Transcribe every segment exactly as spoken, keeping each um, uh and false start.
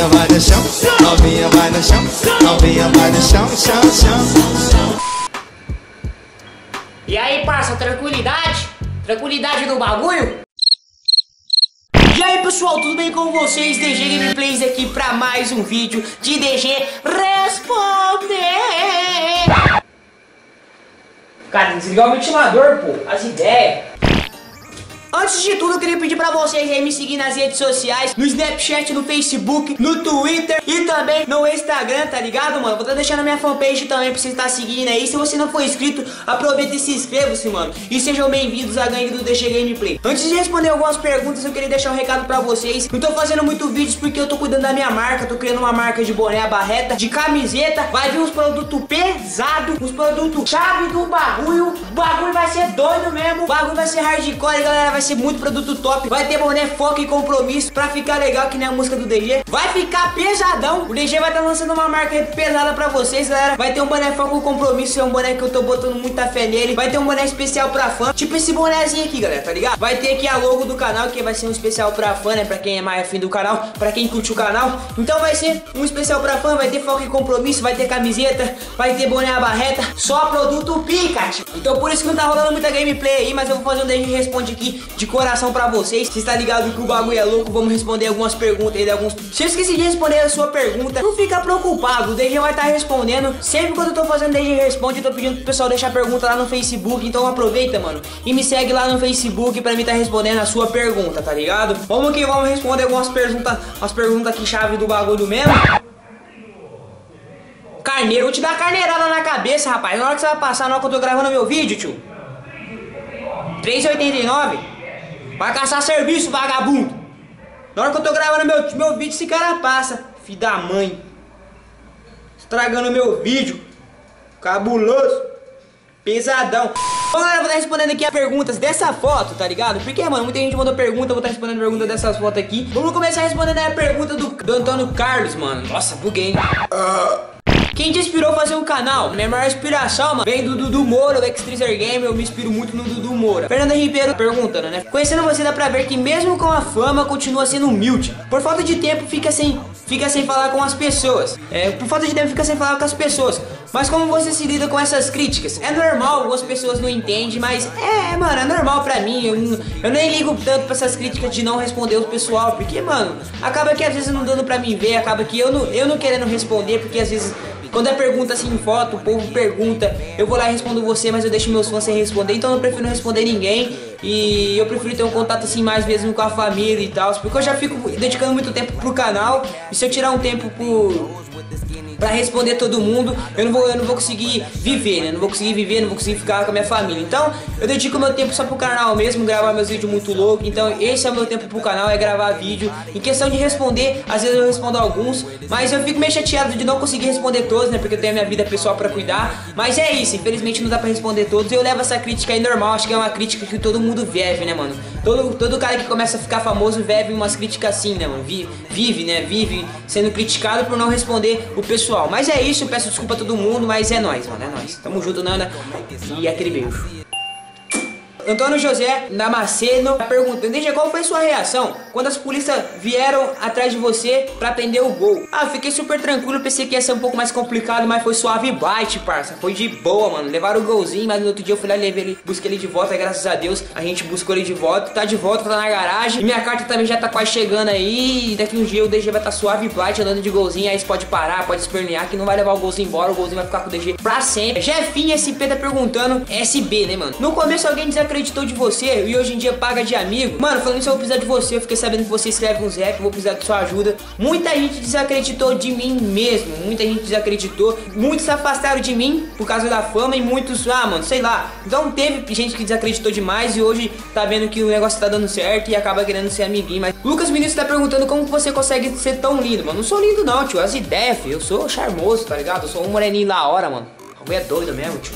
novinha vai no chão, novinha vai no chão, novinha vai no chão, chão, chão. E aí, parça, tranquilidade? Tranquilidade do bagulho? E aí, pessoal, tudo bem com vocês? D G Gameplays aqui pra mais um vídeo de D G Responder. Cara, desligar o ventilador, pô, as ideias. Antes de tudo, eu queria pedir pra vocês aí me seguir nas redes sociais, no Snapchat, no Facebook, no Twitter e também no Instagram, tá ligado, mano? Vou tá deixando a minha fanpage também pra vocês estar tá seguindo aí. Se você não for inscrito, aproveita e se inscreva-se, mano. E sejam bem-vindos à gangue do D G Gameplay. Antes de responder algumas perguntas, eu queria deixar um recado pra vocês. Não tô fazendo muito vídeos porque eu tô cuidando da minha marca. Tô criando uma marca de boné, barreta, de camiseta. Vai vir uns produtos pesados, uns produtos chave do bagulho. O bagulho vai ser doido mesmo. O bagulho vai ser hardcore, galera. Vai ser muito produto top, vai ter boné, foco e compromisso pra ficar legal que nem a música do D G. Vai ficar pesadão. O D G vai estar tá lançando uma marca pesada pra vocês, galera. Vai ter um boné foco e compromisso, é um boné que eu tô botando muita fé nele. Vai ter um boné especial pra fã, tipo esse bonézinho aqui, galera, tá ligado? Vai ter aqui a logo do canal, que vai ser um especial pra fã, né? Pra quem é mais afim do canal, pra quem curte o canal. Então vai ser um especial pra fã, vai ter foco e compromisso, vai ter camiseta, vai ter boné à barreta, só produto pica. Então por isso que não tá rolando muita gameplay aí, mas eu vou fazer um D G Responde aqui de coração pra vocês. Você está ligado que o bagulho é louco. Vamos responder algumas perguntas aí de alguns... Se eu esqueci de responder a sua pergunta, não fica preocupado, o D G vai estar tá respondendo. Sempre quando eu tô fazendo D G Responde, eu tô pedindo pro pessoal deixar pergunta lá no Facebook. Então aproveita, mano, e me segue lá no Facebook pra mim tá respondendo a sua pergunta, tá ligado? Vamos que vamos responder algumas perguntas. As perguntas aqui chave do bagulho mesmo. Carneiro, vou te dar carneirada na cabeça, rapaz. Na hora que você vai passar, na hora que eu tô gravando meu vídeo, tio. três e oitenta e nove. Vai caçar serviço, vagabundo. Na hora que eu tô gravando meu, meu vídeo, esse cara passa. Filho da mãe. Estragando meu vídeo. Cabuloso. Pesadão. Bom, galera, eu vou estar respondendo aqui as perguntas dessa foto, tá ligado? Porque, mano, muita gente mandou pergunta, eu vou estar respondendo pergunta dessas fotos aqui. Vamos começar respondendo a pergunta do, do Antônio Carlos, mano. Nossa, buguei, hein? Uh. Quem te inspirou a fazer um canal? Minha maior inspiração, mano, vem do Dudu Moura, do X-Treezer Game. Eu me inspiro muito no Dudu Moura. Fernando Ribeiro perguntando, né? Conhecendo você dá pra ver que mesmo com a fama, continua sendo humilde. Por falta de tempo, fica sem, fica sem falar com as pessoas. É, por falta de tempo, fica sem falar com as pessoas. Mas como você se lida com essas críticas? É normal, algumas pessoas não entendem, mas é, mano, é normal pra mim. Eu, eu nem ligo tanto pra essas críticas de não responder o pessoal, porque, mano, acaba que às vezes não dando pra mim ver, acaba que eu não, eu não querendo responder, porque às vezes... Quando é pergunta assim em foto, o povo pergunta, eu vou lá e respondo você, mas eu deixo meus fãs sem responder, então eu prefiro não responder ninguém. E eu prefiro ter um contato assim mais mesmo com a família e tal, porque eu já fico dedicando muito tempo pro canal. E se eu tirar um tempo pro... pra responder todo mundo, eu não vou, eu não vou conseguir viver, né? Não vou conseguir viver, não vou conseguir ficar com a minha família. Então, eu dedico meu tempo só pro canal mesmo, gravar meus vídeos muito loucos. Então, esse é o meu tempo pro canal, é gravar vídeo. Em questão de responder, às vezes eu respondo alguns, mas eu fico meio chateado de não conseguir responder todos, né? Porque eu tenho a minha vida pessoal pra cuidar. Mas é isso, infelizmente não dá pra responder todos. Eu levo essa crítica aí normal, acho que é uma crítica que todo mundo vive, né, mano? Todo, todo cara que começa a ficar famoso vive umas críticas assim, né, mano? Vive, vive, né? Vive sendo criticado por não responder o pessoal. Mas é isso, eu peço desculpa a todo mundo, mas é nóis, mano, é nóis. Tamo junto, Nana, e aquele beijo. Antônio José Namaceno perguntando, D G, qual foi sua reação quando as polícias vieram atrás de você pra prender o gol? Ah, fiquei super tranquilo, pensei que ia ser um pouco mais complicado, mas foi suave bite, parça. Foi de boa, mano. Levaram o golzinho, mas no outro dia eu fui lá e levei ele, busquei ele de volta, graças a Deus. A gente buscou ele de volta, tá de volta, tá na garagem. E minha carta também já tá quase chegando aí. E daqui um dia o D G vai tá suave bite, andando de golzinho. Aí você pode parar, pode espernear, que não vai levar o golzinho embora. O golzinho vai ficar com o D G pra sempre. Jefinho S P tá perguntando, S B, né, mano? No começo alguém desacreditou editor de você e hoje em dia paga de amigo. Mano, falando isso, eu vou precisar de você. Eu fiquei sabendo que você escreve uns rap, eu vou precisar de sua ajuda. Muita gente desacreditou de mim mesmo. Muita gente desacreditou. Muitos se afastaram de mim por causa da fama e muitos, ah, mano, sei lá. Então teve gente que desacreditou demais e hoje tá vendo que o negócio tá dando certo e acaba querendo ser amiguinho. Mas Lucas Ministro tá perguntando como você consegue ser tão lindo, mano. Não sou lindo não, tio. As ideias, filho. Eu sou charmoso, tá ligado? Eu sou um moreninho da hora, mano. O bagulho é doido mesmo, tio.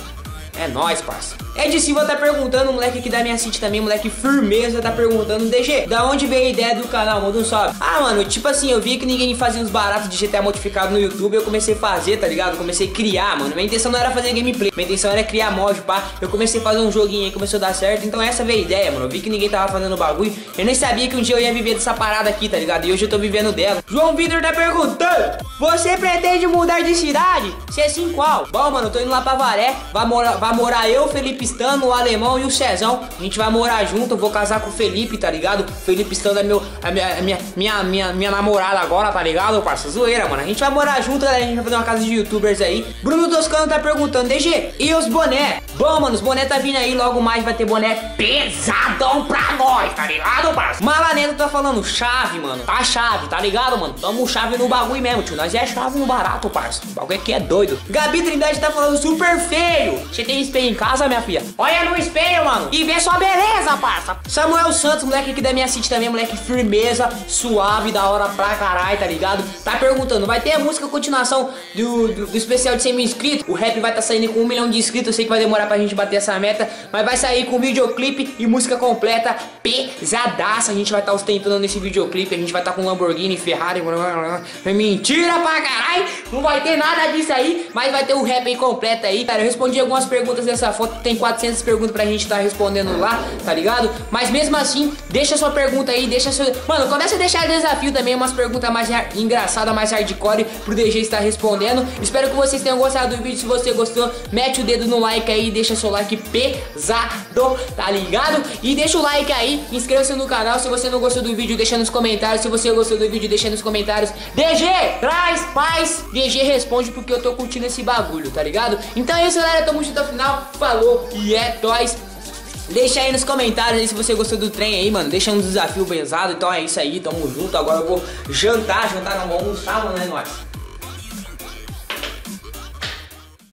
É nóis, parça. Ed Silva tá perguntando, o moleque aqui da minha city também, moleque firmeza, tá perguntando: D G, da onde veio a ideia do canal? Manda um salve. Ah, mano, tipo assim, eu vi que ninguém fazia uns baratos de G T A modificado no YouTube, eu comecei a fazer, tá ligado? Eu comecei a criar, mano. Minha intenção não era fazer gameplay, minha intenção era criar mod, pá. Eu comecei a fazer um joguinho aí, começou a dar certo, então essa veio a ideia, mano. Eu vi que ninguém tava fazendo bagulho, eu nem sabia que um dia eu ia viver dessa parada aqui, tá ligado? E hoje eu tô vivendo dela. João Vitor tá perguntando: você pretende mudar de cidade? Se é sim, qual? Bom, mano, eu tô indo lá pra Varé, vai morar, vai morar eu, Felipe Stano, o Alemão e o Cezão. A gente vai morar junto, eu vou casar com o Felipe, tá ligado? O Felipe Stano é meu, a minha, a minha, minha, minha, minha namorada agora, tá ligado? Eu faço zoeira, mano. A gente vai morar junto, galera. A gente vai fazer uma casa de youtubers aí. Bruno Toscano tá perguntando: D G, e os boné? Bom, mano, os boné tá vindo aí, logo mais vai ter boné pesadão pra nós, tá ligado, parceiro? Malaneto tá falando: chave, mano. Tá chave, tá ligado, mano? Tamo chave no bagulho mesmo, tio. Nós é chave no barato, parceiro. O bagulho aqui é doido. Gabi Trindade tá falando: super feio. Você tem espelho em casa, minha filha? Olha no espelho, mano, e vê sua beleza, parça. Samuel Santos, moleque aqui da minha city também, moleque firmeza, suave, da hora pra caralho, tá ligado? Tá perguntando: vai ter a música continuação do, do, do especial de cem mil inscritos? O rap vai tá saindo com um milhão de inscritos, eu sei que vai demorar pra gente bater essa meta, mas vai sair com videoclipe e música completa, pesadaça. A gente vai estar tá ostentando nesse videoclipe, a gente vai estar tá com Lamborghini, Ferrari, blá, blá, blá. É mentira pra caralho, não vai ter nada disso aí, mas vai ter o rap aí completo aí, cara. Eu respondi algumas perguntas nessa foto, tem quatrocentas perguntas pra gente tá respondendo lá, tá ligado? Mas mesmo assim, deixa sua pergunta aí, deixa seu... Mano, começa a deixar desafio também, umas perguntas mais engraçadas, mais hardcore, pro D G estar respondendo. Espero que vocês tenham gostado do vídeo. Se você gostou, mete o dedo no like aí, deixa seu like pesado, tá ligado? E deixa o like aí, inscreva-se no canal. Se você não gostou do vídeo, deixa nos comentários. Se você gostou do vídeo, deixa nos comentários: D G, traz paz, D G responde, porque eu tô curtindo esse bagulho, tá ligado? Então é isso, galera, tamo junto ao final, falou! E é nóis. Deixa aí nos comentários aí se você gostou do trem aí, mano. Deixa um desafio pesado. Então é isso aí, tamo junto. Agora eu vou jantar, jantar não, vou almoçar, mano, é nóis.